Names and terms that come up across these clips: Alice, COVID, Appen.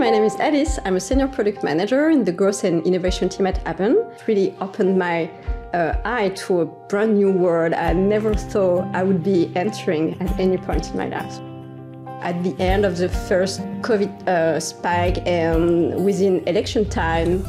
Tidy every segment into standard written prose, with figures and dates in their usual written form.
my name is Alice. I'm a senior product manager in the growth and innovation team at Appen. It really opened my eye to a brand new world I never thought I would be entering at any point in my life. At the end of the first COVID spike and within election time,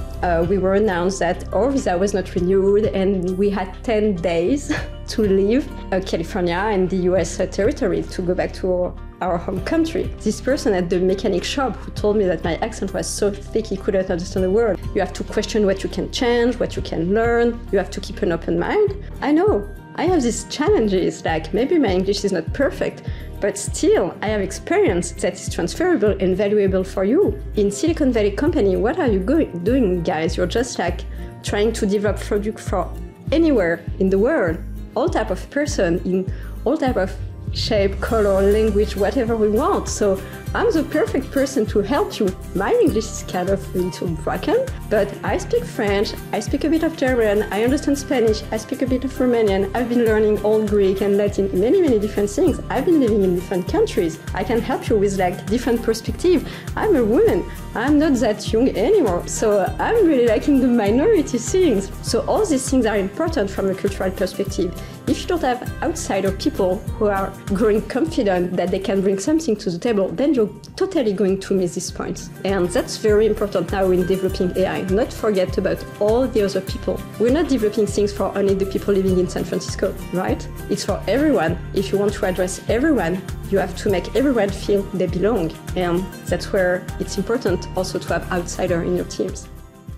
we were announced that our visa was not renewed and we had 10 days to leave California and the US territory to go back to our home country. This person at the mechanic shop who told me that my accent was so thick he couldn't understand the word. You have to question what you can change, what you can learn. You have to keep an open mind. I know. I have these challenges, like maybe my English is not perfect, but still I have experience that is transferable and valuable for you. In Silicon Valley company, what are you doing, guys? You're just like trying to develop product for anywhere in the world, all type of person, in all type of shape, color, language, whatever we want. So I'm the perfect person to help you. My English is kind of a little broken, but I speak French, I speak a bit of German, I understand Spanish, I speak a bit of Romanian, I've been learning Old Greek and Latin, many different things. I've been living in different countries. I can help you with like different perspective. I'm a woman, I'm not that young anymore. So I'm really liking the minority things. So all these things are important from a cultural perspective. If you don't have outsider people who are growing confident that they can bring something to the table, then you're totally going to miss these points. And that's very important now in developing AI. Not forget about all the other people. We're not developing things for only the people living in San Francisco, right? It's for everyone. If you want to address everyone, you have to make everyone feel they belong. And that's where it's important also to have outsider in your teams.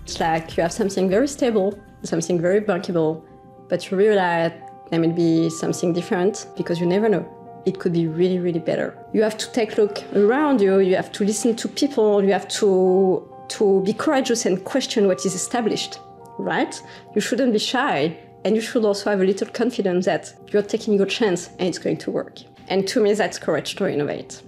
It's like you have something very stable, something very bankable, but you realize there may be something different because you never know. It could be really better. You have to take a look around you, you have to listen to people, you have to be courageous and question what is established, right? You shouldn't be shy, and you should also have a little confidence that you're taking your chance and it's going to work. And to me, that's courage to innovate.